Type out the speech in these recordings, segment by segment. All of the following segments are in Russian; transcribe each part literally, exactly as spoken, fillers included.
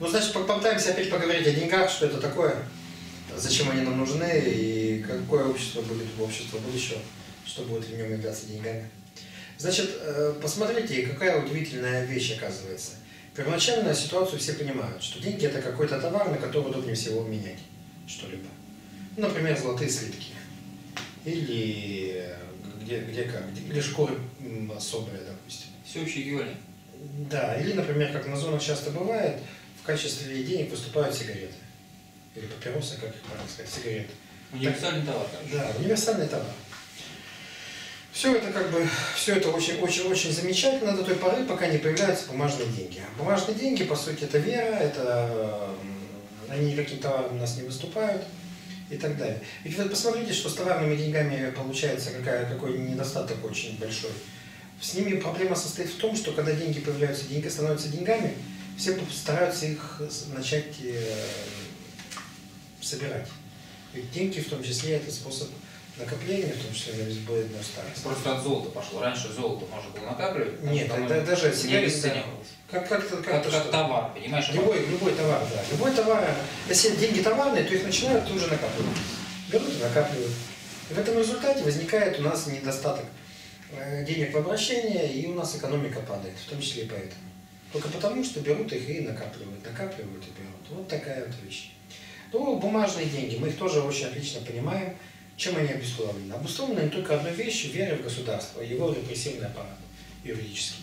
Ну, значит, попытаемся опять поговорить о деньгах, что это такое, зачем они нам нужны и какое общество будет, общество будущего, что будет в нем являться деньгами. Значит, посмотрите, какая удивительная вещь оказывается. Первоначально ситуацию все понимают, что деньги – это какой-то товар, на который удобнее всего менять что-либо. Ну, например, золотые слитки или где, где как, или шкуры соболя, допустим. Всеобщий эквивалент. Да, или, например, как на зонах часто бывает, в качестве денег выступают сигареты. Или папиросы, как их правильно сказать, сигареты. Универсальный товар, конечно. Да, универсальный товар. Все это как бы, все это очень-очень-очень замечательно до той поры, пока не появляются бумажные деньги. Бумажные деньги, по сути, это вера, это они никаким товаром у нас не выступают и так далее. Ведь вы посмотрите, что с товарными деньгами получается какая, какой недостаток очень большой. С ними проблема состоит в том, что когда деньги появляются, деньги становятся деньгами, все стараются их начать собирать. Ведь деньги, в том числе, это способ накопление, в том числе на безбой на старость. Просто от золота пошло. Раньше золото можно было накапливать. Нет, тогда даже сигареты не было. Как, как, как, как, как, как товар, понимаешь? Любой, любой товар, да. Любой товар. Если деньги товарные, то их начинают тут же накапливать. Берут и накапливают. И в этом результате возникает у нас недостаток денег в обращении, и у нас экономика падает, в том числе и поэтому. Только потому, что берут их и накапливают, накапливают и берут. Вот такая вот вещь. Ну, бумажные деньги, мы их тоже очень отлично понимаем. Чем они обусловлены? Обусловлены только одной вещью – верой в государство, его репрессивный аппарат юридический.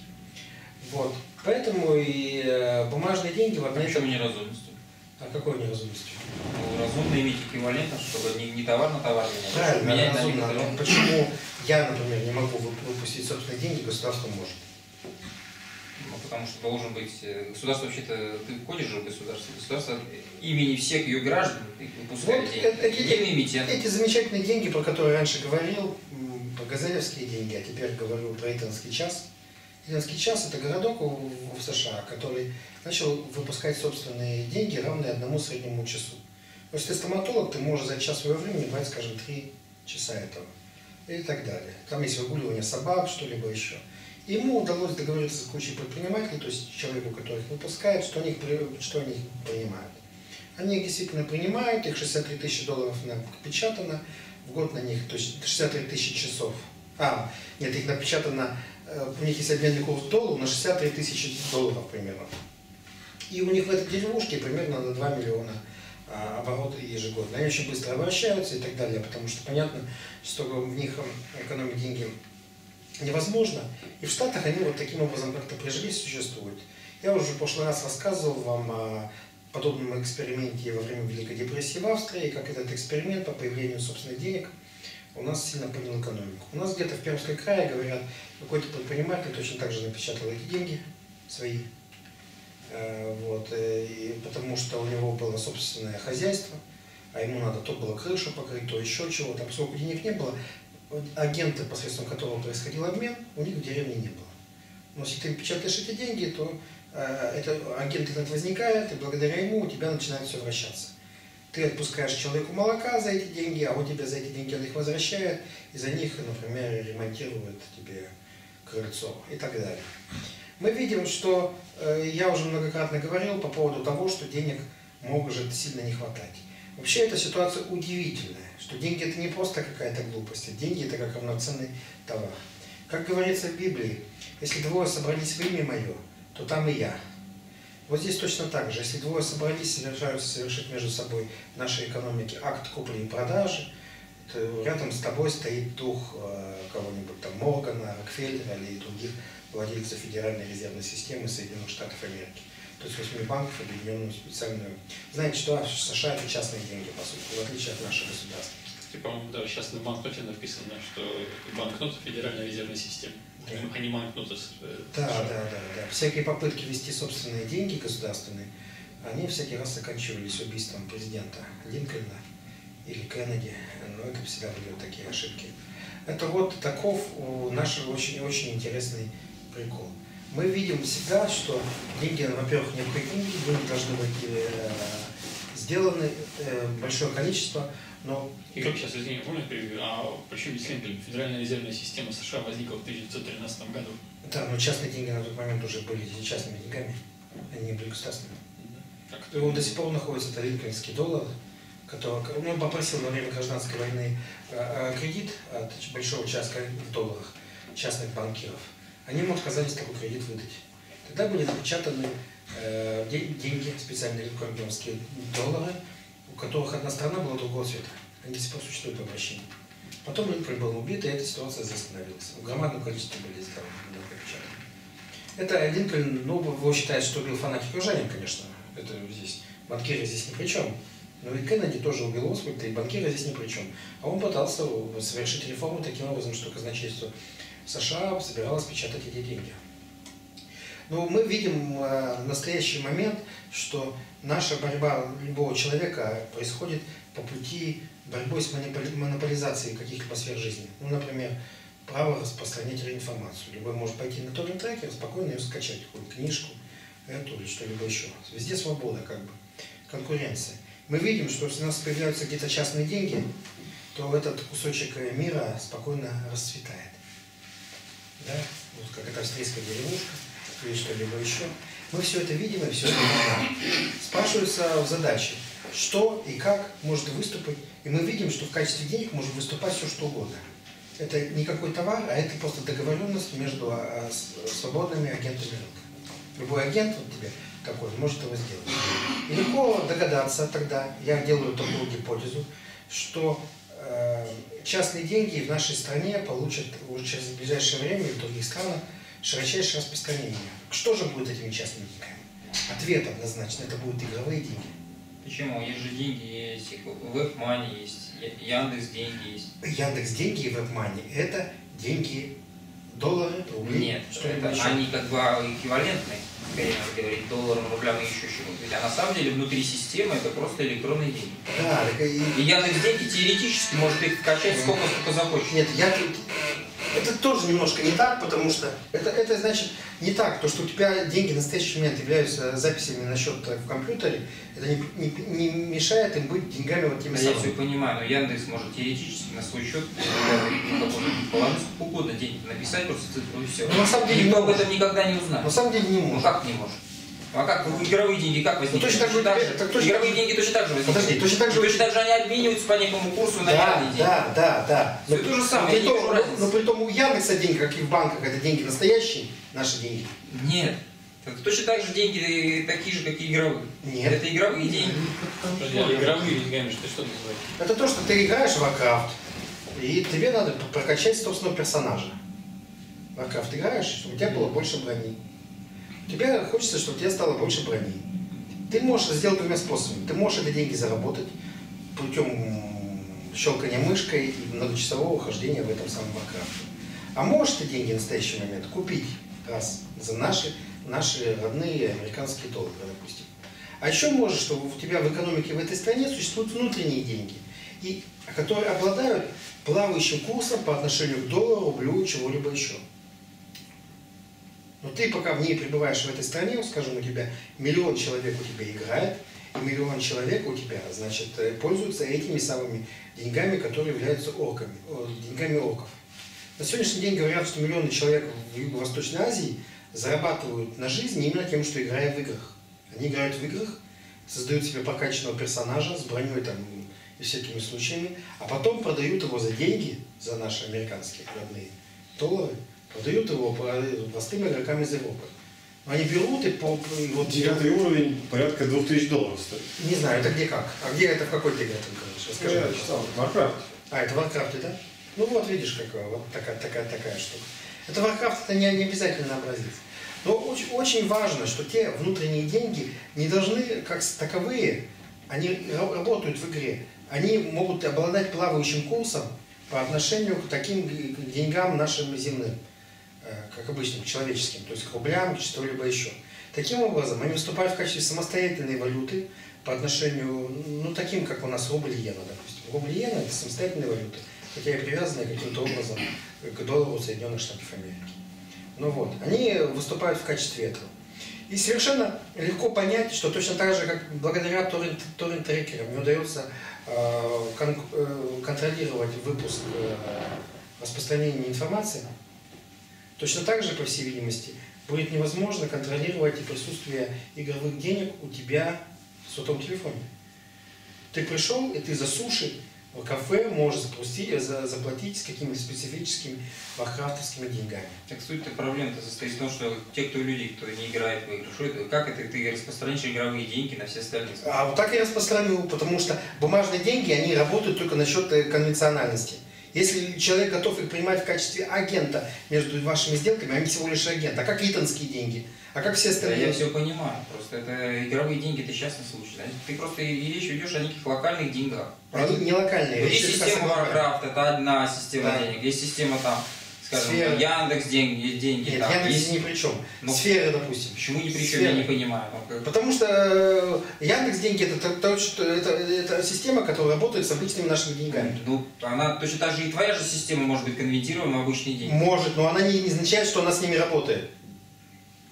Вот. Поэтому и бумажные деньги в одной... Почему неразумностью? А какой неразумностью? Ну, разумно иметь эквивалентов, чтобы не, не товар на товар менять. Правильно, менять разумно. На них... Почему я, например, не могу выпустить собственные деньги, государство может? Ну, потому что должен быть... Государство вообще-то... Ты входишь же в государство. Государство имени всех ее граждан выпускает вот деньги. Эти, эти, эти замечательные деньги, про которые раньше говорил, газолевские деньги, а теперь говорю про Итакский час. Итакский час – это городок в США, который начал выпускать собственные деньги, равные одному среднему часу. То есть ты стоматолог, ты можешь за час своего времени брать, скажем, три часа этого. И так далее. Там есть выгуливание собак, что-либо еще. Ему удалось договориться с кучей предпринимателей, то есть человеку, который их выпускает, что они их, что они их принимают. Они их действительно принимают, их шестьдесят три тысячи долларов напечатано, в год на них, то есть шестьдесят три тысячи часов. А, нет, их напечатано, у них есть обменный курс долларов на шестьдесят три тысячи долларов примерно. И у них в этой деревушке примерно на два миллиона обороты ежегодно. Они очень быстро обращаются и так далее, потому что понятно, что в них экономить деньги невозможно. И в Штатах они вот таким образом как-то прижились, существуют. Я уже в прошлый раз рассказывал вам о подобном эксперименте во время Великой депрессии в Австрии, как этот эксперимент по появлению собственных денег у нас сильно поднял экономику. У нас где-то в Пермском крае, говорят, какой-то предприниматель точно так же напечатал эти деньги свои, вот, и потому что у него было собственное хозяйство, а ему надо то было крышу покрыть, то еще чего-то, поскольку денег не было. Агенты, посредством которого происходил обмен, у них в деревне не было. Но если ты печатаешь эти деньги, то э, это, агент этот возникает, и благодаря ему у тебя начинает все вращаться. Ты отпускаешь человеку молока за эти деньги, а он тебе за эти деньги он их возвращает, и за них, например, ремонтирует тебе крыльцо и так далее. Мы видим, что э, я уже многократно говорил по поводу того, что денег может сильно не хватать. Вообще эта ситуация удивительная, что деньги это не просто какая-то глупость, а деньги это как равноценный товар. Как говорится в Библии, если двое собрались в имя мое, то там и я. Вот здесь точно так же, если двое собрались и решаются совершить между собой нашей экономики акт купли и продажи, то рядом с тобой стоит дух кого-нибудь там Моргана, Рокфеллера или других владельцев Федеральной резервной системы Соединенных Штатов Америки. То есть восьми банков, объединенную специальную. Знаете, что в США это частные деньги, по сути, в отличие от нашего государства. Кстати, по-моему, да, сейчас на банкноте написано, что банкноты Федеральной резервной системы, а не банкноты. Да, да, да, да. Всякие попытки вести собственные деньги государственные, они всякий раз заканчивались убийством президента Линкольна или Кеннеди, но это всегда были такие ошибки. Это вот таков наш очень-очень интересный прикол. Мы видим всегда, что деньги, во-первых, необходимы, деньги должны быть э, сделаны, э, большое количество, но... И как сейчас, извините, можно я перебью? А почему без Линкольна? Федеральная резервная система США возникла в тысяча девятьсот тринадцатом году. Да, но частные деньги на тот момент уже были частными деньгами, они не были государственными. И он до сих пор находится, это линкольнский доллар, который, он попросил во время гражданской войны кредит от большого частка в долларах частных банкиров. Они ему отказались такой кредит выдать. Тогда были напечатаны э, деньги, специальные линкольнские доллары, у которых одна сторона была другого цвета. Они до сих пор существуют в обращении. Потом Линкольн был убит, и эта ситуация застановилась. В громадном количестве были сделаны напечатаны. Это Линкольн, ну, его считают, что убил фанатик южанин, конечно. Это здесь. Банкиры здесь ни при чем. Но ведь Кеннеди тоже убил Освальда, и банкиры здесь ни при чем. А он пытался совершить реформу таким образом, что казначейство США собиралось печатать эти деньги. Но мы видим в настоящий момент, что наша борьба любого человека происходит по пути борьбы с монополизацией каких-либо сфер жизни. Ну, например, право распространять информацию. Любой может пойти на торрент-трекер, спокойно ее скачать, какую-то книжку, эту или что-либо еще. Везде свобода, как бы, конкуренция. Мы видим, что если у нас появляются где-то частные деньги, то этот кусочек мира спокойно расцветает. Да? Вот как эта австрийская деревушка или что-либо еще. Мы все это видим и все это видим. Спрашиваются в задаче, что и как может выступать. И мы видим, что в качестве денег может выступать все что угодно. Это не какой товар, а это просто договоренность между свободными агентами рынка. Любой агент вот тебе такой может его сделать. И легко догадаться тогда, я делаю такую гипотезу, что э, частные деньги в нашей стране получат уже в ближайшее время и в других странах широчайшее распространение. Что же будет этими частными деньгами? Ответ однозначно, это будут игровые деньги. Почему? Есть же деньги, есть Вебмани, есть Яндекс деньги, есть. Яндекс деньги и Вебмани – это деньги. Доллары, рубли? Нет, что это, они как бы эквивалентны, как говорить, долларам, рублям и еще чему-то. А на самом деле внутри системы это просто электронные деньги. Да, и... и Яндекс деньги теоретически может их качать сколько сколько захочешь. Нет, я тут... Это тоже немножко не так, потому что это, это значит не так. То, что у тебя деньги в настоящий момент являются записями на счет в компьютере, это не, не, не мешает им быть деньгами вот теми да самыми. Я все понимаю, но Яндекс может теоретически на свой счет положить сколько угодно денег, написать просто цифру и все. Но на самом деле никто об этом никогда не узнает. На самом деле не может. Ну как не может? А как игровые деньги как возникли? Ну, игровые деньги точно так же возникли. Подожди, точно так же, точно так же они обмениваются по некому курсу на реальные деньги. Да, да, да. Все то же самое. Но при том у Яндекса деньги, как и в банках, это деньги настоящие, наши деньги. Нет. Точно так же деньги такие же, как и игровые. Нет. Это игровые деньги. Игровые деньгами, что ты что называешь? Это то, что ты играешь в Варкрафт, и тебе надо прокачать собственного персонажа. Варкрафт играешь, чтобы у тебя было больше брони. Тебе хочется, чтобы у тебя стало больше брони. Ты можешь сделать двумя способами. Ты можешь эти деньги заработать путем щелкания мышкой и многочасового ухождения в этом самом Варкрафте. А можешь ты деньги в настоящий момент купить раз за наши, наши родные американские доллары, допустим. А еще можешь, что у тебя в экономике в этой стране существуют внутренние деньги, и, которые обладают плавающим курсом по отношению к доллару, рублю, чего-либо еще. Но ты пока в ней пребываешь в этой стране, скажем, у тебя миллион человек у тебя играет, и миллион человек у тебя, значит, пользуются этими самыми деньгами, которые являются орками, деньгами орков. На сегодняшний день говорят, что миллионы человек в Юго-Восточной Азии зарабатывают на жизнь именно тем, что играя в играх. Они играют в играх, создают себе прокачанного персонажа с броней там и всякими случаями, а потом продают его за деньги, за наши американские родные доллары, продают его простым игрокам из Европы. Они берут и... По, и вот девятый берут... уровень порядка двух тысяч долларов стоит. Не знаю, это где как. А где это в какой-то игре, короче? Расскажи. Я читал. Варкрафт. А, это в Варкрафте, да? Ну вот, видишь, какая вот такая, такая, такая штука. Это Варкрафт, это не, не обязательно образец. Но очень, очень важно, что те внутренние деньги не должны, как таковые, они работают в игре. Они могут обладать плавающим курсом по отношению к таким деньгам нашим земным, как обычным, человеческим, то есть к рублям, к что-либо еще. Таким образом, они выступают в качестве самостоятельной валюты по отношению, ну, таким, как у нас рубль-иена, допустим. Рубль-иена – это самостоятельная валюта, хотя и привязанная каким-то образом к доллару Соединенных Штатов Америки. Ну вот, они выступают в качестве этого. И совершенно легко понять, что точно так же, как благодаря торрент-трекерам мне удается э, кон э, контролировать выпуск э, распространения информации, точно так же, по всей видимости, будет невозможно контролировать и присутствие игровых денег у тебя в сотовом телефоне. Ты пришел, и ты за суши в кафе можешь запустить, заплатить с какими-то специфическими варкрафтовскими деньгами. Так суть-то проблема-то состоит в том, что те, кто люди, кто не играет в игру, как это ты распространишь игровые деньги на все остальные? А вот так я распространил, потому что бумажные деньги, они работают только насчет конвенциональности. Если человек готов их принимать в качестве агента между вашими сделками, они всего лишь агент. А как итонские деньги? А как все остальные? Да, я все понимаю. Просто это игровые деньги, это частный случай. Да? Ты просто и речь ведешь о неких локальных деньгах. Они не локальные. Есть речь система Варкрафт, это одна система да. денег. Есть система там, скажем, Сфера... Яндекс деньги, деньги. Нет, там. Яндекс есть... ни при чем. Но... Сфера, допустим. Почему ни при чем, Сфера. Я не понимаю. Потому что Яндекс деньги это, это, это, это система, которая работает с обычными нашими деньгами. Ну, она точно так же и твоя же система может быть конвертируема в обычные деньги. Может, но она не, не означает, что она с ними работает.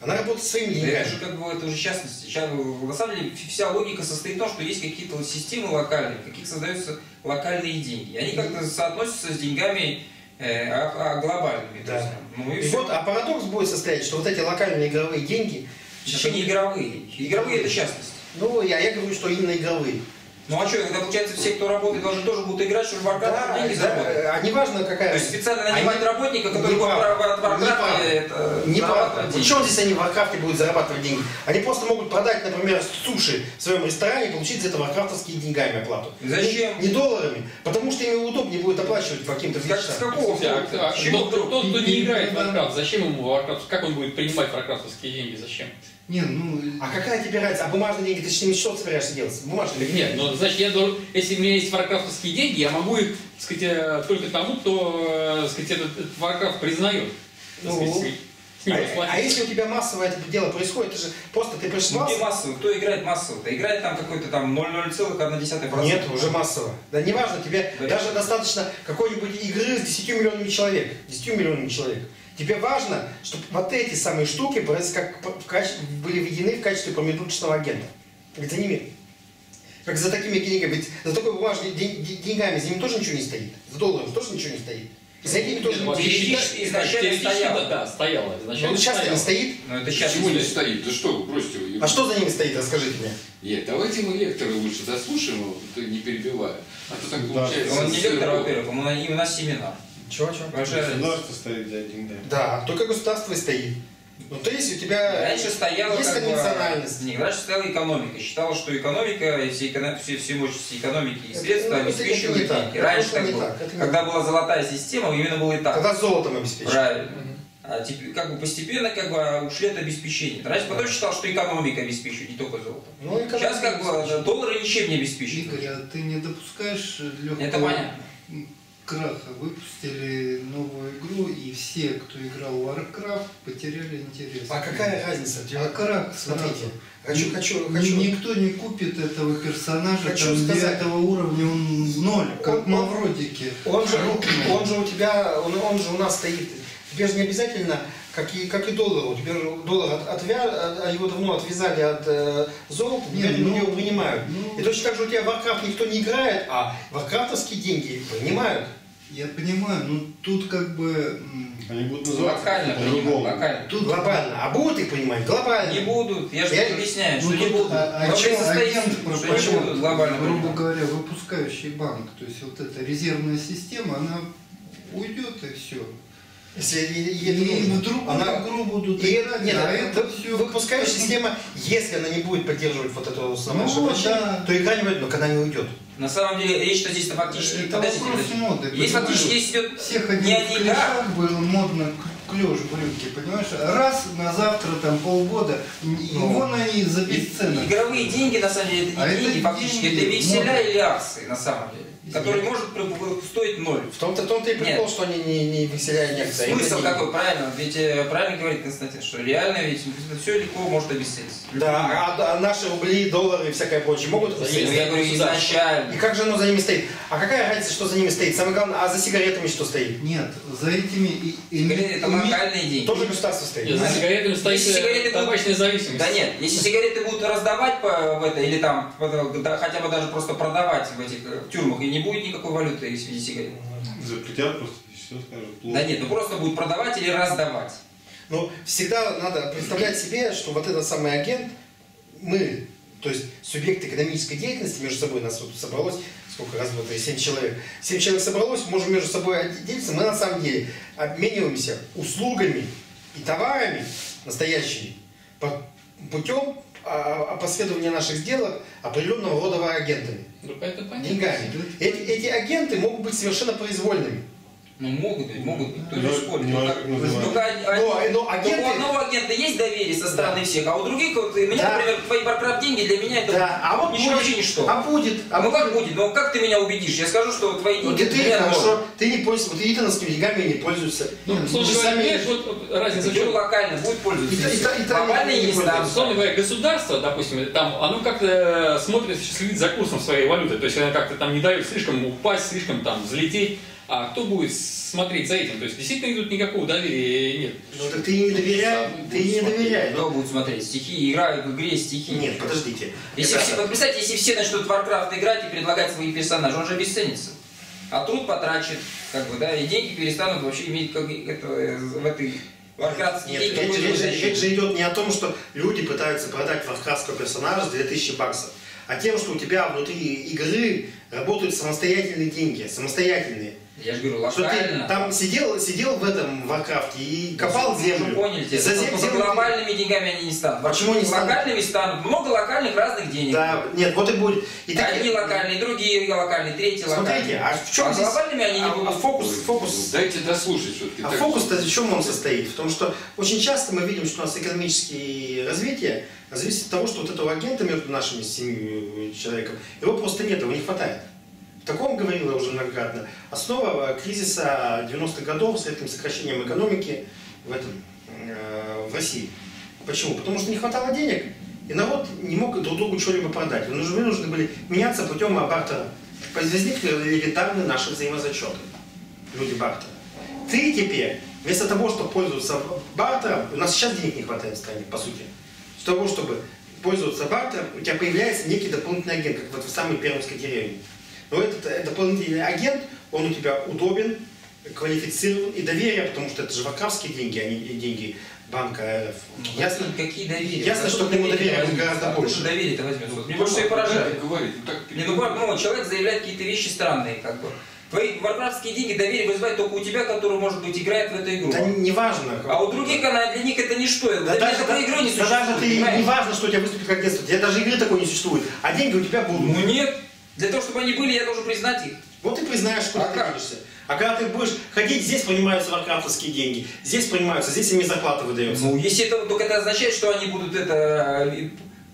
Она работает своими деньгами. Да это же как бы это уже частности. Сейчас, на самом деле вся логика состоит в том, что есть какие-то системы локальные, в каких создаются локальные деньги. Они как-то соотносятся с деньгами э, а, а глобальными. Да. Есть, ну, и и вот, а парадокс будет состоять, что вот эти локальные игровые деньги... Это не игровые. Игровые это частности. Ну, я, я говорю, что именно игровые. Ну а что, когда получается все, кто работает, должны тоже будут играть, чтобы Варкрафт да, деньги да, заработать? А неважно какая... То есть специально нанимать они... работника, который будет от Варкрафта это... Не прав. Причем здесь они в Варкрафте будут зарабатывать деньги? Они просто могут продать, например, суши в своем ресторане и получить за это варкрафтовские деньгами оплату. Зачем? Не, не долларами, потому что им удобнее будет оплачивать по каким-то вещам. С какого факта? Тот, кто не играет в Варкрафт, зачем ему Варкрафт? Как он будет принимать варкрафтовские деньги? Зачем? Не, ну... А какая тебе разница? А бумажные деньги, ты с ними что собираешься делать? Бумажные деньги? Нет, ну, значит, я должен... Если у меня есть варкрафтовские деньги, я могу их, так сказать, только тому, кто, так сказать, этот, этот варкрафт признает. Ну... А, а если у тебя массовое это дело происходит, ты же просто ты пришел массово. Ну, массово? Кто играет массово? Ты играет там какой-то там ноль целых одна десятая процента. Нет, уже массово. Да неважно, тебе да, даже нет. достаточно какой-нибудь игры с десятью миллионами человек. десятью миллионами человек. Тебе важно, чтобы вот эти самые штуки были введены в качестве промежуточного агента. Как за ними. Как за такими деньгами. Ведь за такой бумажной деньгами за ними тоже ничего не стоит. За долларом тоже ничего не стоит. За ними тоже ну, теоретически изначально стояло. Да, стояло. Изначально ну, сейчас не стоит. Но это сейчас почему не стоит? Да что вы бросьте его. А что за ними стоит, расскажите мне. Нет, давайте мы лектора лучше заслушаем его, не перебивая. А то так получается. Да. Он не лектор, во-первых, он у нас семинар. Чего, чего? Государство стоит за деньгами. Да, только государство и стоит. Ну то есть у тебя раньше стояла есть конвенциональность. Нет, раньше стояла экономика. Считала, что экономика и все, эко... все, все мощности экономики и средства это, обеспечивают это деньги. Так. Раньше это так было. Так. Когда была золотая система, именно было и так. Когда золотом обеспечивали. Правильно. Угу. А теперь как бы постепенно как бы ушли от обеспечения. Раньше да. потом считал, что экономика обеспечивает, не только золото. Ну, сейчас как бы доллары ничем не обеспечивают. Игорь, а ты не допускаешь легкого... Это понятно. Краха выпустили новую игру, и все, кто играл в Warcraft, потеряли интерес. А какая разница? А крах, смотрите. Хочу, хочу, хочу. Никто не купит этого персонажа, там, сказать, для этого уровня он ноль, как мавродики. Он же, он же у тебя, он, он же у нас стоит. Тебе же не обязательно, как и, как и доллар, у тебя же доллар от, отвя, его давно отвязали от э, золота, теперь ну, его принимают. Ну, и точно так же у тебя в Warcraft никто не играет, а варкрафтовские деньги принимают. Я понимаю, но тут как бы... Они будут называть локально, локально. Тут глобально. А будут их понимать? Глобально. Не будут. Я же я... объясняю, ну, что не будут. А, почему агент пропадет, грубо говоря, выпускающий банк. То есть вот эта резервная система, она уйдет и все. Если, и, и вдруг она игру будут и, играть, нет, а это все... Выпускающая система, если она не будет поддерживать вот этого самого ну, да. то игра не будет, но когда не уйдет. На самом деле, речь-то здесь фактически... Это подождите, вопрос подождите. Моды, есть фактически, здесь идет всех не один клешах был модно клеш в рынке, понимаешь? Раз на завтра, там, полгода, его на и за бесценок. Игровые деньги, на самом деле, это не а деньги, это фактически, деньги, это векселя или акции, на самом деле. Который нет. может стоить ноль. В том-то в том-то и прикол, нет. что они не, не векселя некоторые. Смысл какой, правильно? Ведь правильно говорит Константин, что реально ведь все легко может обесцениться. Да, а, а наши рубли, доллары и всякое прочее могут обесцениться. Я говорю, изначально. И как же оно за ними стоит? А какая разница, что за ними стоит? Самое главное, а за сигаретами что стоит? Нет, за этими и, и, сигареты, это локальные деньги. Тоже государство стоит. Нет, за сигаретами стоит сигареты табачная зависимость. Да нет, если сигареты будут раздавать по, в это, или там да, хотя бы даже просто продавать в этих тюрьмах и не будет никакой валюты из сигарет. Запретят просто, все скажут плохо. Да нет, ну просто будут продавать или раздавать. Ну, всегда надо представлять себе, что вот этот самый агент, мы, То есть субъекты экономической деятельности между собой, нас вот собралось, сколько раз было, семь человек. семь человек собралось, можем между собой делиться, мы на самом деле обмениваемся услугами и товарами настоящими путем опосредования наших сделок определенного рода агентами. Ну, это понятно. Деньгами. Эти, эти агенты могут быть совершенно произвольными. Ну, могут быть, могут быть, то есть спорить. Только у одного агента есть доверие со стороны всех, а у других, вот, меня, да. например, твои Варкрафт деньги для меня это да. а вот ничего, будет, вообще ничто. А будет. А ну, как будет? Ну, как ты меня убедишь? Я скажу, что твои деньги для меня хорошо. Ты не пользуешься, вот единственными деньгами не пользуешься. Ну, слушай, сами... вот разница. Почему локально будет пользоваться? Локальные не станут. Условно говоря, государство, допустим, там, оно как-то смотрит, следит за курсом своей валюты. То есть оно как-то там не дает слишком упасть, слишком там взлететь. А кто будет смотреть за этим? То есть действительно тут никакого доверия нет. Ну так ты не доверяй, ты не доверяй. Кто будет смотреть? Стихи, играют в игре стихи. Нет, подождите. Если все, вот, представьте, если все начнут в Warcraft играть и предлагать свои персонажи, он же обесценится. А труд потрачен, как бы, да, и деньги перестанут вообще иметь как это, в этой... Варкрафтские деньги. Нет, речь, речь, речь же идет не о том, что люди пытаются продать варкрафтского персонажа за две тысячи баксов, а тем, что у тебя внутри игры работают самостоятельные деньги, самостоятельные. Я же говорю, локально. Там сидел, сидел в этом Варкрафте и копал землю. Поняли, за землю. За глобальными деньгами они не станут. Почему не станут? Локальными станут. Много локальных разных денег. Да, нет, вот и будет. И так... Одни локальные, другие локальные, третьи локальные. Смотрите, а в чем а здесь... глобальными они не а, будут. А фокус, фокус... Дайте дослушать все-таки. А фокус-то в чем он состоит? В том, что очень часто мы видим, что у нас экономические развития зависит от того, что вот этого агента между нашими семью человеком, его просто нет, его не хватает. В таком говорил я уже многократно. Основа кризиса девяностых годов с этим сокращением экономики в, этом, э, в России. Почему? Потому что не хватало денег, и народ не мог друг другу что-либо продать. Вы вынуждены были меняться путем бартера. Возникли элитарные наши взаимозачеты. Люди бартера. Ты теперь, вместо того, чтобы пользоваться бартером, у нас сейчас денег не хватает в стране, по сути. Для того, чтобы пользоваться бартером, у тебя появляется некий дополнительный агент, как вот в самой пермской деревне. Но этот дополнительный агент, он у тебя удобен, квалифицирован и доверие, потому что это же варкрафтские деньги, а не деньги банка РФ. Ну, ясно, какие доверия? Ясно, а что к нему доверие гораздо больше. Доверие-то возьмет. Вот, мне больше и поражает. Не, ну, ну, человек заявляет какие-то вещи странные, как бы. Твои варкрафтские деньги доверие вызывает только у тебя, который, может быть, играет в эту игру. Да не важно. А у других она для них это ничто. Да, да даже такой игры не существует. Да даже ты, не важно, что у тебя выступит как детство. Тебя даже игры такой не существует. А деньги у тебя будут. Ну нет. Для того, чтобы они были, я должен признать их. Вот и признаешь, что а ты кажешься. А когда ты будешь ходить, здесь понимаются варкрафтовские деньги, здесь понимаются, здесь ими зарплаты выдаются. Ну, если это только это означает, что они будут это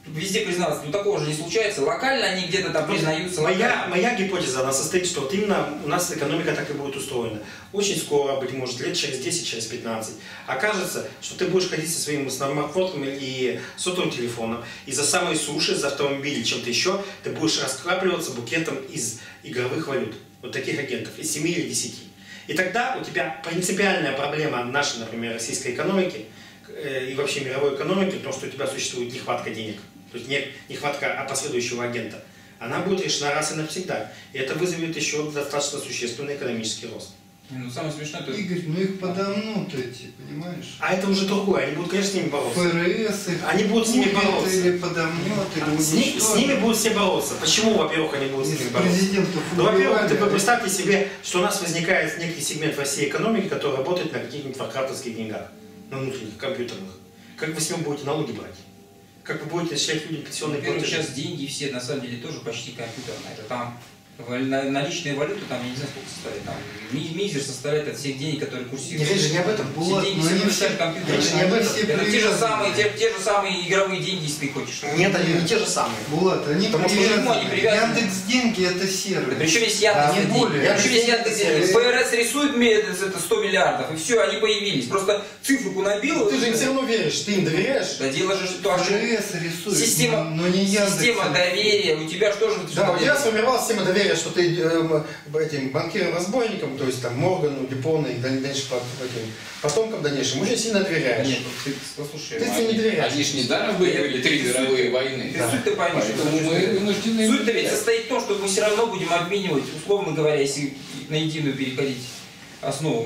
везде признаваться, ну такого же не случается. Локально они где-то там признаются. Моя, моя гипотеза, она состоит, что вот именно у нас экономика так и будет устроена. Очень скоро, быть может, лет через десять, через пятнадцать. Окажется, что ты будешь ходить со своим смартфоном и сотовым телефоном, и за самые суши, за автомобили, чем-то еще, ты будешь раскрапливаться букетом из игровых валют. Вот таких агентов, из семи или десяти. И тогда у тебя принципиальная проблема нашей, например, российской экономики, и вообще мировой экономики, потому что у тебя существует нехватка денег, то есть нехватка опосредующего агента, она будет решена раз и навсегда. И это вызовет еще достаточно существенный экономический рост. Ну, самое смешное, то... Игорь, ну их подомнут эти, понимаешь? А это уже другое, они будут, конечно, с ними бороться. ФРС их они будут с ними бороться. Или подомнут, или с, ни, с ними будут все бороться. Почему, во-первых, они будут с ними бороться? Ну, во-первых, представьте себе, что у нас возникает некий сегмент в России экономики, который работает на каких-нибудь варкрафтовских деньгах. На внутренних компьютерных. Как вы с ним будете налоги брать? Как вы будете начислять людям пенсионные платежи? Сейчас деньги все на самом деле тоже почти компьютерные. Это там наличные валюты, там я не знаю сколько составляет. Там мизер составляет от всех денег, которые курсируют. Речь же не об этом. Все деньги все начисляют компьютерные. Это те же самые, те, те же самые игровые деньги, если ты хочешь. Нет, они не те же самые. Булат, они привязаны. Яндекс деньги это сервер. Причем есть Яндекс деньги. ФРС рисует это сто миллиардов, и все, они появились. Просто цифру набил. Ты же им все равно веришь, ты им доверяешь. Да дело же что ФРС рисует. Система доверия. У тебя что же? Да, у тебя сформировалась система доверия. Что ты э, этим банкирам-разбойникам, то есть там Моргану, Дюпону и дальнейшим потомкам дальнейшим очень сильно доверяешь. Нет, ты, послушай, ты они, не доверяешь. Они же недаром выиграли три мировые войны. Да. Суть-то поймешь, мы суть-то ведь состоит в том, что мы все равно будем обменивать, условно говоря, если на единую переходить основу,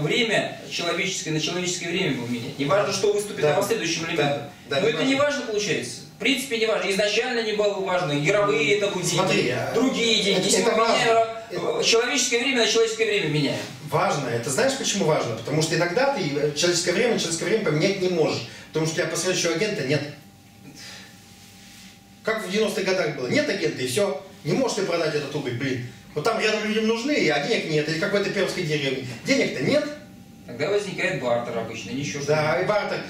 время человеческое на человеческое время будем менять. Не важно, что выступит да. на последующем элементом. Да. Да, но не это важно. Не важно получается. принципе, не важно. Изначально не было важно. Яровые это были деньги, другие деньги. Это, это меня, это... Человеческое время на человеческое время меняем. Важно. Это знаешь, почему важно? Потому что иногда ты человеческое время человеческое время поменять не можешь. Потому что у тебя последующего агента нет. Как в девяностых годах было. Нет агента, и все. Не можешь ты продать этот уголь, блин. Вот там рядом людям нужны, а денег нет. Или как в этой пермской деревне. Денег-то нет. Тогда возникает бартер обычно, ничего. Да, что и бартер.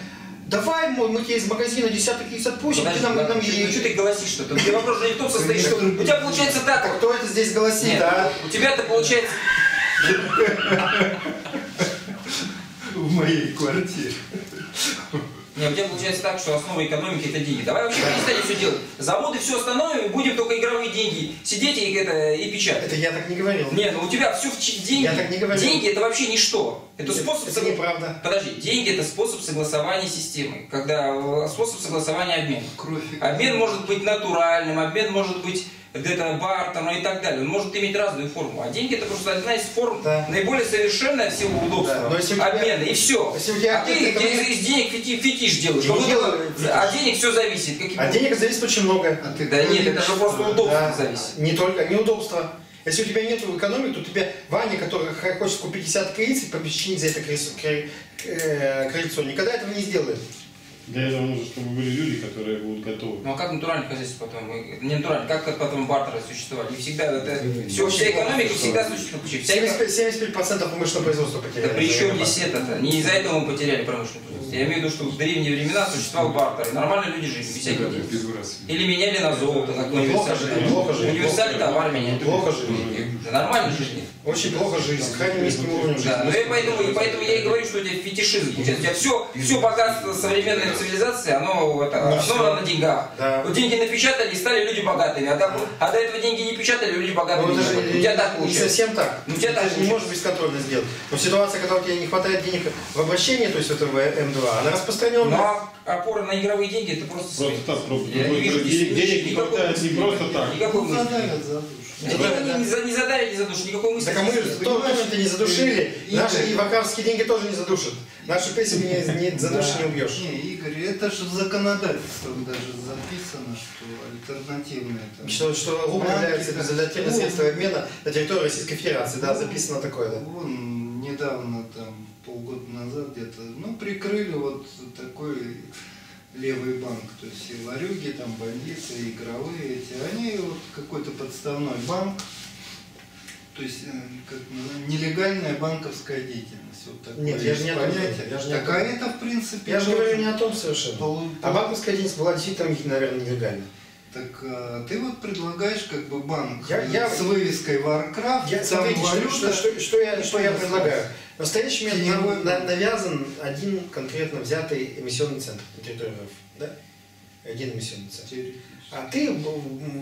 Давай, мой, мы тебе из магазина десяток яиц отпустим, ты нам, нам и... Что ты голосишь-то? Вопрос же не в том состоит, что у тебя получается так. Так кто это здесь голосит, нет, а? У тебя-то получается... В моей квартире. Нет, у тебя получается так, что основа экономики это деньги. Давай вообще перестанем все делать. Заводы все остановим, будем только игровые деньги. Сидеть и, это, и печатать. Это я так не говорил. Нет, ну у тебя все в деньги. Я так не говорил. Деньги это вообще ничто. Это, Нет, способ... это неправда. Подожди, деньги это способ согласования системы. Когда способ согласования обмена. Кровь. Обмен может быть натуральным, обмен может быть где-то бартером и так далее. Он может иметь разную форму. А деньги это просто одна из форм, да, наиболее совершенная в силу удобства, да, тебя... обмена, и все. А ты из, из денег фети... фетиш делаешь. Делаю, делаю, фетиш. А денег все зависит. Каким... От денег зависит очень много. А ты... Да нет, это же просто удобство, да, зависит. Не только, не удобство. Если у тебя нет экономики, то у тебя Ваня, который хочет купить пятьдесят крыльц, побещать за это крыльцо, крыльцо, никогда этого не сделает. Для этого нужно, чтобы были люди, которые будут готовы. Ну а как натуральное хозяйство потом? Не натурально, как потом бартеры существовали? Не всегда это... Не все, не вся экономика всегда существует. семьдесят пять процентов промышленного производства потеряли. Да причем здесь это-то? Не из-за этого мы потеряли промышленное производство. Я имею в виду, что в древние времена существовал бартер. Нормально люди жили, без всяких. Или меняли на золото, как на универсальный. Универсальный товар меняли. Плохо жили. Нормально жили. Очень плохо жили, с крайне низким уровнем жизни. Да, ну и поэтому, поэтому я и говорю, что у тебя фетишизм. У тебя все, все богатство современной цивилизации, оно это, основано на деньгах. Да. Вот деньги напечатали и стали люди богатыми. А, там, а до этого деньги не печатали, люди богатыми. Ну, у тебя так получается. Совсем так. Ну, у тебя так не может бесконтрольно сделать. Но ситуация, когда у тебя не хватает денег в обращении, то есть этого эм два, она распространена. Но опора на игровые деньги это просто... Просто так, просто. Я не вижу, денег, денег не хватает не просто так. Никакого мысли. Они да, не, да. не задавили, не задушили, никакого мысли. Да, мы тоже не задушили, Игорь. Наши вакарские деньги тоже не задушат. Нашу песню не задушишь, не убьешь. Не, Игорь, это же законодательством даже записано, что альтернативное... Что, что рубль является безальтернативным средством обмена на территории Российской Федерации, да, записано такое, да? Вон, недавно, там, полгода назад где-то, ну, прикрыли вот такой... левый банк, то есть и ларюги, там бандиты, игровые эти, они вот какой-то подставной банк, то есть как, ну, нелегальная банковская деятельность, вот такое. Нет, я же не понятие. Я же не так, а это в принципе. Я же говорю не о том совершенно. Пол... А банковская деятельность была действительно, наверное, нелегальная. Так а, ты вот предлагаешь как бы банк я, я... с вывеской Варкрафт, там валюта. Что, что, что я, что я предлагаю? В настоящий момент навязан один конкретно взятый эмиссионный центр на территории РФ, да? Один эмиссионный центр. А ты,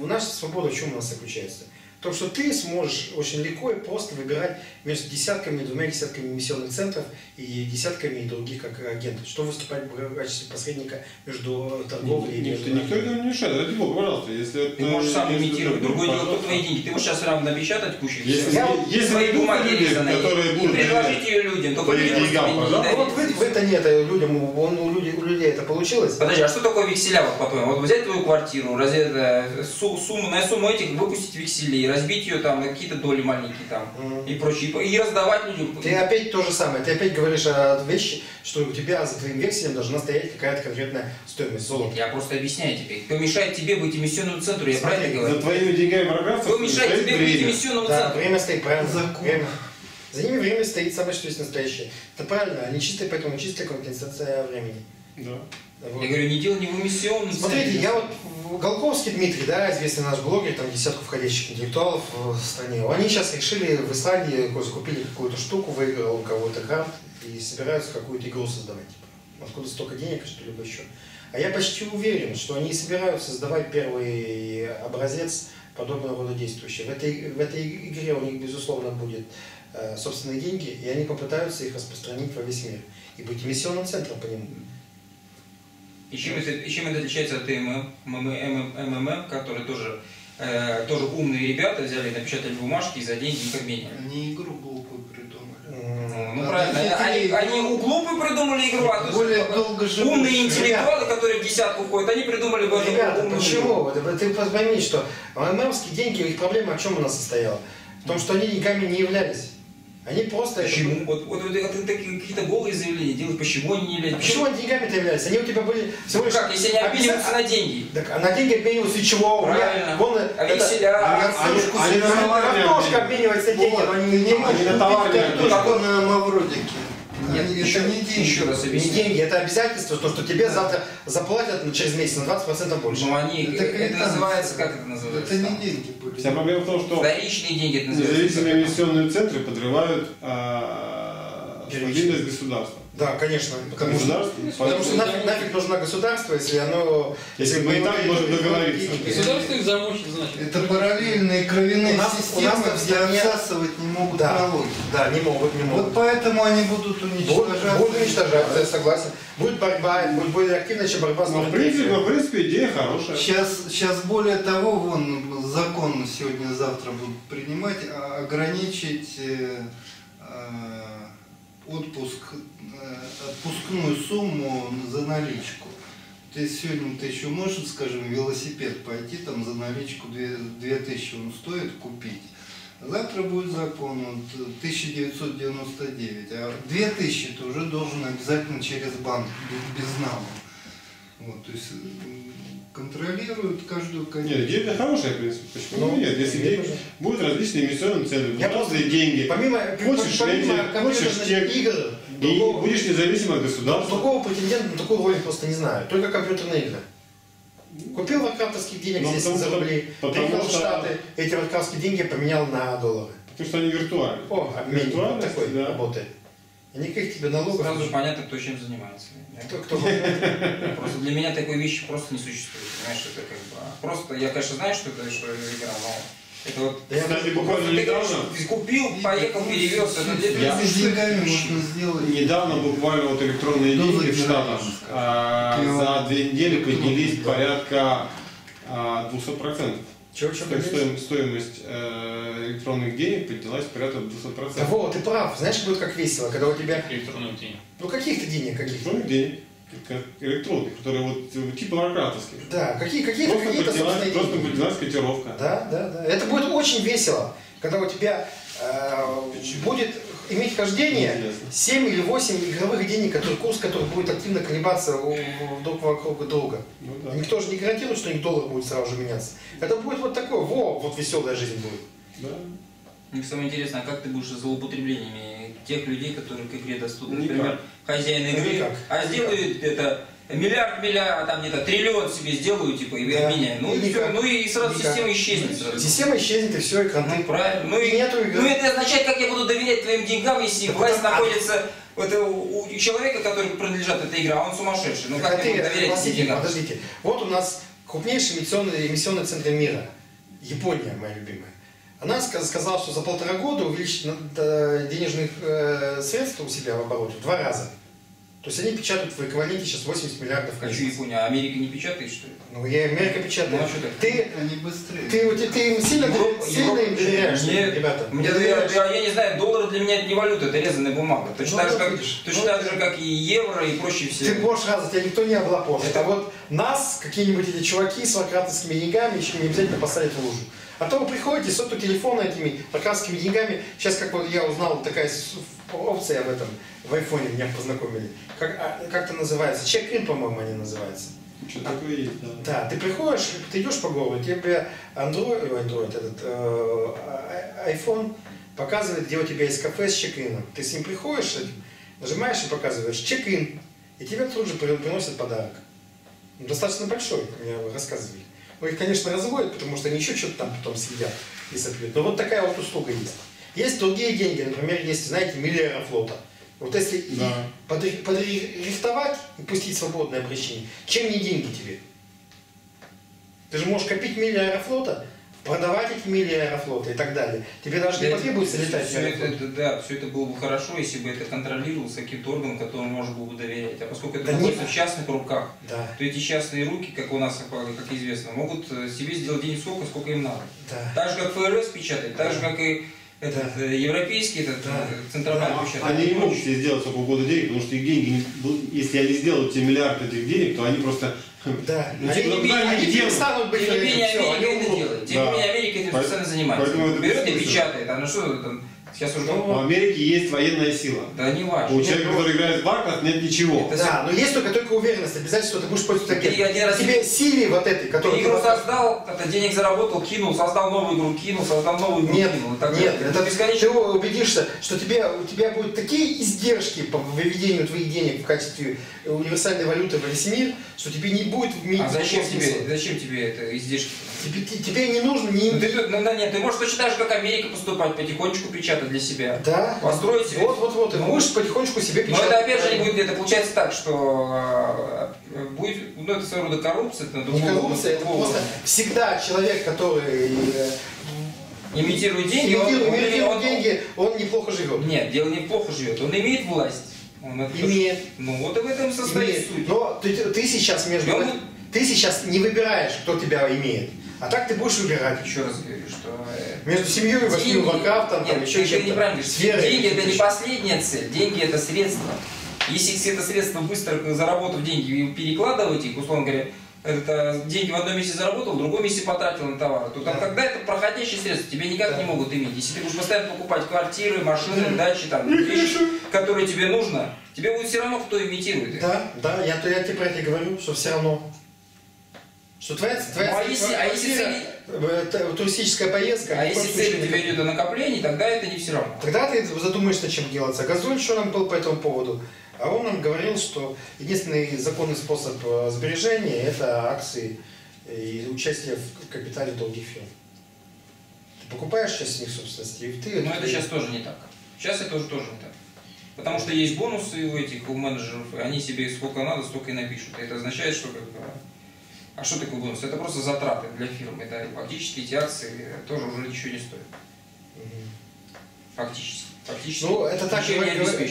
наша свобода в чем у нас заключается? В том, что ты сможешь очень легко и просто выбирать между десятками и двумя десятками эмиссионных центров и десятками других как агентов, что выступает в качестве посредника между торговлей и между... Никто этого не мешает, ради бога, пожалуйста, если... Ты можешь сам имитировать, другое дело, кто твои деньги, ты можешь сейчас сам напечатать кучу... Если твои бумаги резаны, и предложить ее людям, только людям не дают. Вот вы-то нет, людям, у людей это получилось. Подожди, а что такое векселя вот по-твоему? Вот взять твою квартиру, на сумму этих выпустить векселей, разбить ее там на какие-то доли маленькие там mm. и прочее, и раздавать людям. Ты опять то же самое, ты опять говоришь о вещи, что у тебя за твоим векселем должна стоять какая-то конкретная стоимость золота. Я просто объясняю тебе, кто мешает тебе быть эмиссионному центру, я правильно говорю? За твоими деньгами врагов, кто мешает тебе быть эмиссионному центру? Да, время стоит, правильно. Закон. За ними время стоит самое, что есть настоящее. Это правильно, они чистые, поэтому чистая компенсация времени. Да. Вот. Я говорю, не дело не в эмиссионном. Смотрите, цели. Я вот Голковский Дмитрий, да, известный наш блогер, там десятку входящих интеллектуалов в стране. Они сейчас решили в Исландии закупили какую-то штуку, выиграл у кого-то грант и собираются какую-то игру создавать. Типа. Откуда столько денег, что-либо еще. А я почти уверен, что они собираются создавать первый образец подобного рода действующего. В этой, в этой игре у них, безусловно, будет э, собственные деньги, и они попытаются их распространить во весь мир и быть эмиссионным центром по нему. И чем, это, и чем это отличается от эм эм эм, которые тоже, э, тоже умные ребята взяли, напечатали бумажки и за деньги их обменяли? Они игру глупую придумали. Mm-hmm. Ну а правильно, они, они глупые придумали игру, а тут умные интеллектуалы, которые в десятку входят, они придумали бы эту Ребята, умную почему? Игру. Ты пойми, что МММские деньги, их проблема о чем она состояла? В том, что они деньгами не являлись. Они просто... Почему? Вот, вот, вот, вот какие-то голые заявления делают, почему они не являются? А почему они деньгами-то являются? Они у тебя были всего лишь... Ну как, если они обмениваются на деньги? Так, а на деньги обмениваются чего? Правильно. Вон, а веселя, картошку... Они картошка обменивается деньгами. Они не могут картошку на мавродике. Нет, они, еще, это не деньги. Еще раз объясню. Не деньги, это обязательство, то, что тебе да. завтра заплатят через месяц на двадцать процентов больше. Ну они, это, это, это называется, как это называется? Это не деньги. Вся проблема в том, что вторичные деньги это называется. Независимые инвестиционные центры подрывают а, стабильность государства. Да, конечно. Потому, государство, потому что нафиг, нафиг нужно государство, если оно... Если мы и так можем договориться. Государство их замочит, значит. Это параллельные кровяные системы, где отсасывать не могут налоги. Да, не могут, не могут. Вот поэтому они будут уничтожать. Будут уничтожать, я согласен. Будет борьба, будет более активная, чем борьба с нормативами. В принципе, идея хорошая. Сейчас, более того, вон закон сегодня-завтра будут принимать, ограничить отпуск, отпускную сумму за наличку. То есть сегодня ты еще можешь, скажем, велосипед пойти, там за наличку две тысячи он стоит купить. Завтра будет закон вот, тысяча девятьсот девяносто девять, а две тысячи ты уже должен обязательно через банк, без нама. Вот, то есть контролируют каждую конечную. Нет, деньги хорошие, в принципе. Почему? Ну, нет, если нет, деньги, будут различные инвестиционные цены, будут разные деньги. Помимо, хочешь деньги, хочешь чек, игр, и другого, будешь независим от государства. Другого претендента на такую роль просто не знаю. Только компьютерные игры. Купил варкрафтовских денег но здесь потому, за рубли, приехал в Штаты, эти варкрафтовские деньги поменял на доллары. Потому что они виртуальные. О, обмен вот такой да. работает. Никаких тебе налогов. Сразу же понятно, кто чем занимается. Кто, кто просто для меня такой вещи просто не существует. Знаешь, это как бы... Просто я, конечно, знаю, что это что игра, но... Это вот... Я, кстати, буквально недавно... Ты купил, поехал, перевез. Это для недавно буквально вот электронные деньги в Штатах за две недели поднялись порядка двести процентов. Чего, чего так стоимость, стоимость э, электронных денег поднялась порядка двести процентов. Да, вот, ты прав. Знаешь, будет как весело, когда у тебя... Электронных денег. Ну, каких-то денег, каких-то. Электронных денег. Электронных, которые вот типа варкрафтовских. Да, какие-то какие какие деньги. Просто поднялась котировка. Да, да, да. Это будет очень весело, когда у тебя э, будет иметь хождение интересно. семь или восемь игровых денег, которые, курс которых будет активно колебаться друг вокруг друга. Ну, да. Никто же не гарантирует, что их доллар будет сразу же меняться. Это будет вот такое, во, вот веселая жизнь будет. Да. Мне самое интересное, а как ты будешь злоупотреблениями тех людей, которые к игре доступны? Никак. Например, хозяин игры, Никак. а сделают это миллиард, миллиард, а там где-то триллион себе сделают, типа, и да. обменяю. Ну, ну и сразу Никак. система исчезнет. Сразу. Система исчезнет, и все, и конты. Ну, правильно. Ну, и, нету игры. Ну, это означает, как я буду доверять твоим деньгам, если так власть это... находится... Вот у человека, который принадлежат эта игра, он сумасшедший. Ну, так, как ты, ему доверять этим деньгам? Подождите. Вот у нас крупнейший эмиссионный, эмиссионный центр мира. Япония, моя любимая. Она сказала, что за полтора года увеличит денежных средств у себя в обороте в два раза. То есть они печатают в эквиваленте сейчас восемьдесят миллиардов. Хочу Японию, а Америка не печатает, что ли? Ну, я Америка печатаю. Ну, ты, они быстрее. Ты, ты, ты им сильно, Европа, сильно Европа, им доверяешь, мне, ребята? Мне доверяют, я, я не знаю, доллар для меня это не валюта, это резаная бумага. Точно, ну, так, же, как, точно ну, так же, как и евро и прочие все. Ты можешь раза, тебя никто не облапошит. Это вот нас, какие-нибудь эти чуваки с варкрафтовскими деньгами, еще не обязательно посадят в лужу. А то вы приходите, соту телефона этими варкрафтовскими деньгами. Сейчас, как вот я узнал, такая опция об этом в айфоне, меня познакомили. Как, как это называется? Чек-ин, по-моему, они называются. Что такое есть, да. Да, ты приходишь, ты идешь по городу, тебе Android, Android этот, э, iPhone показывает, где у тебя есть кафе с чек-ином. Ты с ним приходишь, нажимаешь и показываешь чек-ин, и тебе тут же приносят подарок. Достаточно большой, мне рассказывали. Ну, их, конечно, разводят, потому что они еще что-то там потом съедят и сопьют. Но вот такая вот услуга есть. Есть другие деньги, например, есть, знаете, мили Аэрофлота. Вот если да. их подрихтовать и пустить свободное обращение, чем не деньги тебе? Ты же можешь копить мили Аэрофлота, продавать эти мили Аэрофлота и так далее. Тебе даже да, не потребуется это, летать все это, да, все это было бы хорошо, если бы это контролировалось каким-то органом, которому можно было бы доверять. А поскольку это да находится нет. в частных руках, да. то эти частные руки, как у нас, как известно, могут себе сделать денег сколько, сколько им надо. Да. Так же, как ФРС печатает, так же, как и этот да. европейский, этот да. центробанк. Да. Вообще, они да. не могут тебе сделать сколько угодно денег, потому что их деньги, если они сделают тебе миллиард этих денег, то они просто... Да. Ну, они не перестанут быть... Тем не менее Америка это делает. Тем не менее Америка этим постоянно занимается. Берет и печатает. А ну что там... Сейчас уже... В Америке есть военная сила. Да, не важно. У человека, который играет в Варкрафт, нет ничего. Это да, все... но есть только, только уверенность, обязательно, что ты будешь пользоваться таким. Раз... Тебе силе вот этой, которая... Ты игру создал, это денег заработал, кинул, создал новую игру, кинул, создал новую игру, нет, кинул. Так нет, это бесконечно. Ты убедишься, что тебе, у тебя будут такие издержки по выведению твоих денег в качестве универсальной валюты во весь мир, что тебе не будет в мире... А зачем тебе, зачем тебе это издержки? Тебе, тебе не нужно... Ни... Ну, ты, ну, нет, ты можешь точно так же, как Америка, поступать, потихонечку печатать для себя. Да. Построить себе. Вот, вот, вот. И можешь потихонечку себе печатать. Но это опять же не будет, это получается так, что э, будет, ну это своего рода коррупция. Это не коррупция, это просто всегда человек, который э, имитирует деньги, имитирует, он, он, имитирует он, деньги, он неплохо живет. Нет, дело не плохо живет, он имеет власть. Он имеет. Ну вот и в этом состоит суть. Но ты, ты сейчас между... Он... Ты сейчас не выбираешь, кто тебя имеет. А так ты будешь выбирать. Еще раз говорю, что... Между семьей и восьмью Варкрафтом, там, еще чем-то. Деньги – это не последняя цель, деньги – это средства. Если все это средства быстро, заработав деньги, и перекладывать их, условно говоря, это, деньги в одном месте заработал, в другом месте потратил на товар, то там, да. тогда это проходящие средства, тебе никак да. не могут иметь. Если ты будешь постоянно покупать квартиры, машины, да. дачи, там, вещи, которые тебе нужно, тебе будет все равно, кто имитирует их. Да, да, я, я тебе про это говорю, что все равно. Что твоя, твоя, ну, а если, твоя а если цель... туристическая поездка... А если цель у тебя идет о накоплении, тогда это не все равно. Тогда ты задумаешься, чем делаться. Газоль, что нам был по этому поводу? А он нам говорил, что единственный законный способ сбережения – это акции и участие в капитале долгих фирм. Ты покупаешь часть из них, собственности, и ты... Но это сейчас тоже не так. Сейчас это уже тоже не так. Потому что есть бонусы у этих у менеджеров, и они себе сколько надо, столько и напишут. И это означает, что... как бы А что такое бонус? Это просто затраты для фирмы. Да, фактически эти акции тоже уже ничего не стоят. Фактически. Фактически. Ну, это так же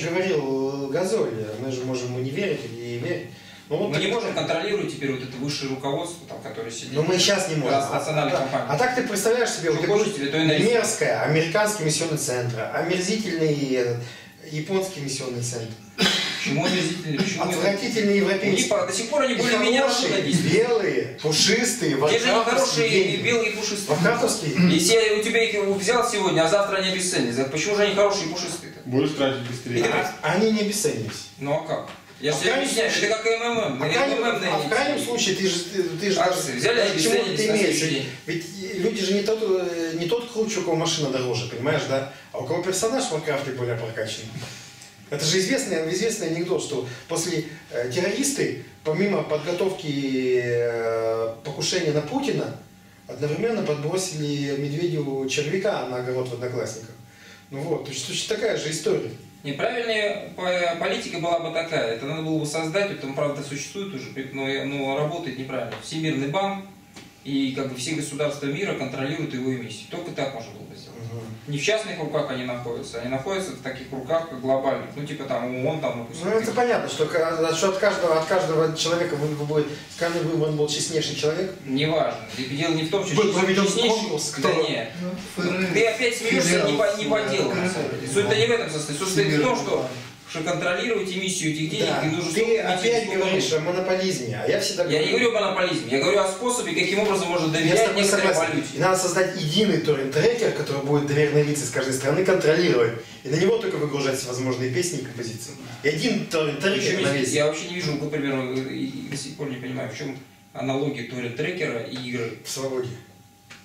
говорил Газоль. Мы же можем ему не верить или верить. Ну, вот мы не можем контролировать теперь вот это высшее руководство, там, которое сидит. Ну мы сейчас не можем. А, а, а так ты представляешь себе вот мерзкое, американский миссионный центр, омерзительный японский миссионный центр. Почему омерзительные? Отвратительные европейцы. До сих пор они были меняшные. Белые, пушистые, варкрафтовские. Те же хорошие белые и пушистые. Варкрафтовские. Если я у тебя их взял сегодня, а завтра они обесценились, почему же они хорошие и пушистые-то? Будешь тратить быстрее. Они не обесценились. Ну а как? Я же тебе объясняю, это как МММ. А в крайнем случае, ты же... Акции взяли, обесценились. Ты имеешь? Ведь люди же не тот круче, у кого машина дороже, понимаешь, да? А у кого персонаж в Варкрафте более прокачан. Это же известный, известный анекдот, что после э, террористы, помимо подготовки э, покушения на Путина, одновременно подбросили Медведеву червяка на огород в Одноклассниках. Ну вот, точно, точно такая же история. Неправильная политика была бы такая, это надо было бы создать, это, правда, существует уже, но, но работает неправильно. Всемирный банк и как бы все государства мира контролируют его эмиссию. Только так можно было бы сделать. Не в частных руках они находятся, они находятся в таких руках глобальных, ну типа там ООН там, допустим. Ну это понятно, что, что от, каждого, от каждого человека будет, каждый выбор был честнейший человек. Неважно, дело не в том, что честнейший конкурс, кто... да нет. Ну, ты, ты опять смеешься не по, не по делу, на самом деле. Суть-то не в этом состоит, суть-то в том, что, что контролировать эмиссию этих денег да. и нужно... Ты опять говоришь о монополизме, а я всегда говорю... Я не говорю о монополизме, я говорю о способе, каким образом можно доверять некоторой валюте. И надо создать единый торрент-трекер, который будет доверенные лица с каждой страны контролировать. И на него только выгружать всевозможные песни и композиции. И один торрент-трекер на весь. Я вообще не вижу, например, до сих пор не понимаю, в чем аналогия торрент-трекера и игры. В свободе.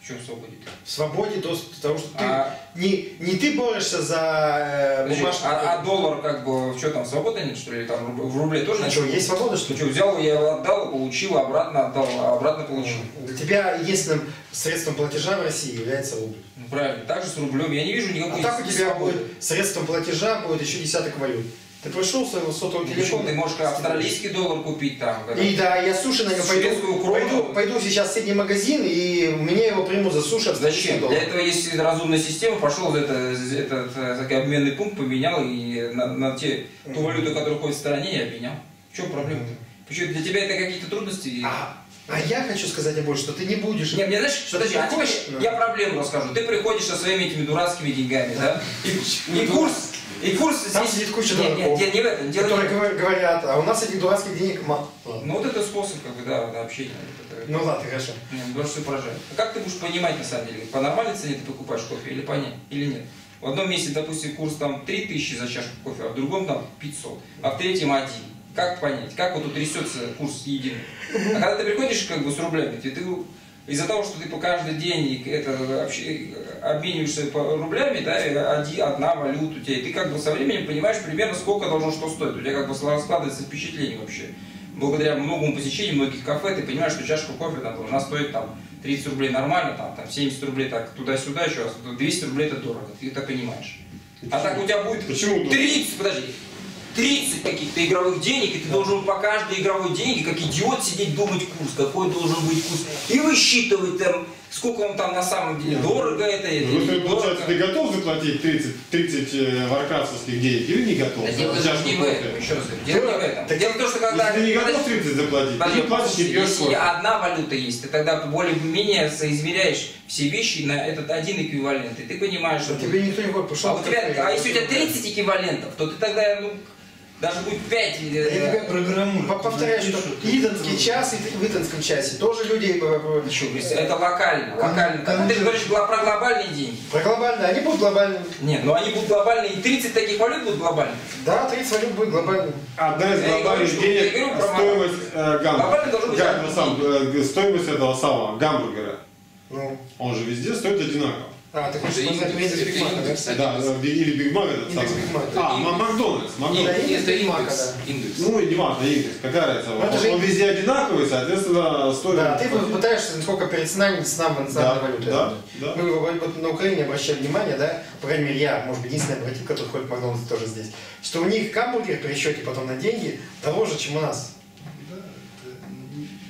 В чем свободе? В свободе доступ, потому что ты а... не, не ты борешься за бумажку. А, а доллар как бы, что там, свобода нет, что ли? Там в рубле тоже? А что, есть свобода, что ли? Что, взял, я его отдал, получил, обратно отдал, а обратно получил. Для тебя единственным средством платежа в России является рубль. Ну, правильно, так же с рублем, я не вижу никакой... А так у тебя будет средством платежа, будет еще десяток валют. Ты пришел своего сотового телефона. Ты можешь австралийский доллар купить там. И да, я суши на него пойду, пойду, пойду сейчас в средний магазин, и меня его примут за суши австралийский доллар. Зачем? Для этого есть разумная система. Пошел этот, этот, этот обменный пункт, поменял, и на, на те, ту валюту, которая ходит в стране, я обменял. В чем проблема-то? Почему для тебя это какие-то трудности? А, А я хочу сказать тебе больше, что ты не будешь... Нет, мне знаешь, подожди, а теперь я проблему расскажу. Ты приходишь со своими этими дурацкими деньгами, да? И курс... И курс там здесь... сидит куча дураков, нет, нет, не в этом, дело которые нет. говорят, а у нас этих дурацких денег мало. Ну вот это способ, как бы, да, да, общения. Это... Ну ладно, хорошо. Нет, ну, все поражает. А как ты будешь понимать, на самом деле, по нормальной цене ты покупаешь кофе или по ней, или нет? В одном месте, допустим, курс там три тысячи за чашку кофе, а в другом там пятьсот, а в третьем один. Как понять, как вот тут трясется курс единый? А когда ты приходишь, как бы, с рублями, ты... Из-за того, что ты по каждый день это, вообще, обмениваешься рублями, да, один, одна валюта у тебя, и ты как бы со временем понимаешь примерно, сколько должно что стоить. У тебя как бы складывается впечатление вообще. Благодаря многому посещению многих кафе ты понимаешь, что чашка кофе там, должна стоить там, тридцать рублей нормально, там, там, семьдесят рублей так туда-сюда, еще раз, двести рублей это дорого, ты это понимаешь. Почему? А так у тебя будет Почему? тридцать, подожди. тридцать каких-то игровых денег, и ты должен по каждой игровой деньги, как идиот, сидеть, думать курс, какой должен быть курс, и высчитывать там, сколько он там на самом деле, дорого это, это ну, ты, получается, ты готов заплатить тридцать, тридцать варкрафтовских денег или не готов? Да, дело не в этом, еще раз говорю, дело не в этом. Дело в том, что когда... Если ты не готов тридцать заплатить, ты не платишь, не пьешь кофе. Если одна валюта есть, ты тогда более-менее соизмеряешь все вещи на этот один эквивалент, и ты понимаешь, что... Тебе никто не хочет, а, тебя... а если у тебя тридцать эквивалентов, то ты тогда, ну... Даже будет пять. Я тебя программу. Повторяю, что Итакский час, и в Итакском часе тоже людей... Это локально. локально. Ты же говоришь про глобальные деньги. Про глобальные. Они будут глобальными. Нет, но они будут глобальные. И тридцать таких валют будут глобальными. Да, тридцать валют будет глобальными. Одна из глобальных денег – стоимость гамбургера. Стоимость этого самого гамбургера. Он же везде стоит одинаково. А, ты хочешь сказать, Индекс Big Mac, да? Да, или Big Mac этот самый. А, Макдональдс, Макдональдс. Нет, это индекс. Ну, не важно, индекс, какая разница. Он везде одинаковый, соответственно, стоит... Да, ты пытаешься, насколько перед нами национальной валюты. Да, да. Мы на Украине обращали внимание, да, по крайней мере, я, может быть, единственный обратил, который ходит в Макдональдс тоже здесь, что у них гамбургер при счете потом на деньги дороже, чем у нас.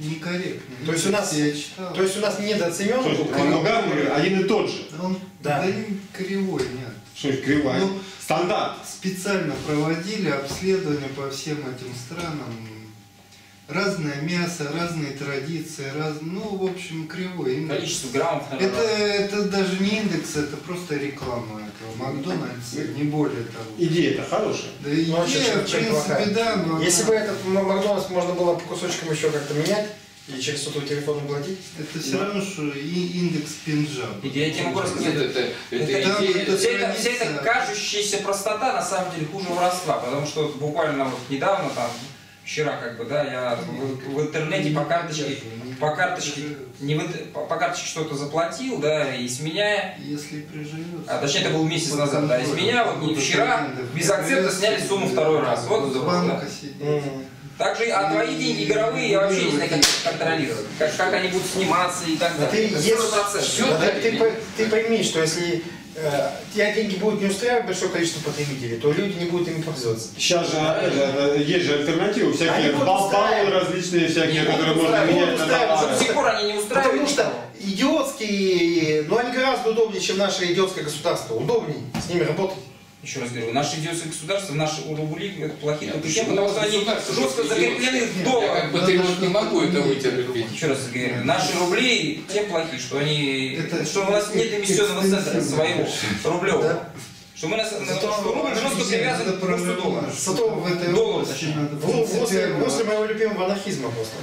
Некорректно. То есть, у нас, то есть у нас недооценен гамбургер один и тот же. Он да. кривой, нет. Что ж, кривой? Ну, стандарт. Специально проводили обследования по всем этим странам. Разное мясо, разные традиции, раз... ну, в общем, кривой индекс. Количество граммов. Это, это даже не индекс, это просто реклама этого Макдональдса, не более того. Идея-то хорошая. Да, идея, ну, в принципе, да, но... Если бы этот Макдональдс можно было по кусочкам еще как-то менять, и через сотовый телефон платить, это все да. равно, что и индекс Пенджаба. Идея тебе могу рассказать. Нет, это, это, это, это, идея, это, это, это вся эта кажущаяся простота, на самом деле, хуже воровства, потому что буквально вот недавно там... Вчера, как бы, да, я в, в интернете по карточке, по карточке, не в, по карточке что-то заплатил, да, и с меня, если приживется, а точнее это был месяц назад, да, и с меня вот не вчера без акцента сняли сумму второй раз, вот, да. Также, а твои деньги игровые, я вообще не знаю, как их контролировать, как, как они будут сниматься и так далее. Ты, ешь, да, ты, ты пойми, что если тебя деньги будут не устраивать большое количество потребителей, то люди не будут ими пользоваться. Сейчас же а, есть же альтернативы, всякие баллы различные, всякие, не которые можно менять на товары. До сих пор они не устраивают. Потому что идиотские, ну они гораздо удобнее, чем наше идиотское государство. Удобнее с ними работать. Еще раз говорю, наши идиотские государства, наши урабули плохие, только тем, потому что они жестко закреплены в долларах. Я как патриот не могу это вытерпеть. Еще раз говорю, наши рубли тем плохие, что они, что у нас нет эмиссионного центра своего рублевого. Что мы на рубль жестко привязаны просто доллар. Зато в этой области, после моего любимого анархизма просто.